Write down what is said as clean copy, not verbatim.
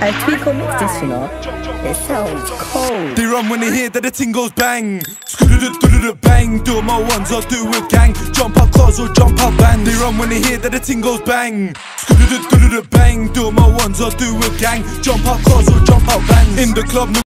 I think I mix this, you know. It sounds cold. They run when they hear that the ting goes bang. Bang, do my ones, I'll do a gang. Jump out cars or jump out bands. They run when they hear that the ting goes bang. Bang, do my ones, I'll do a gang. Jump out cars or jump out bands. In the club, no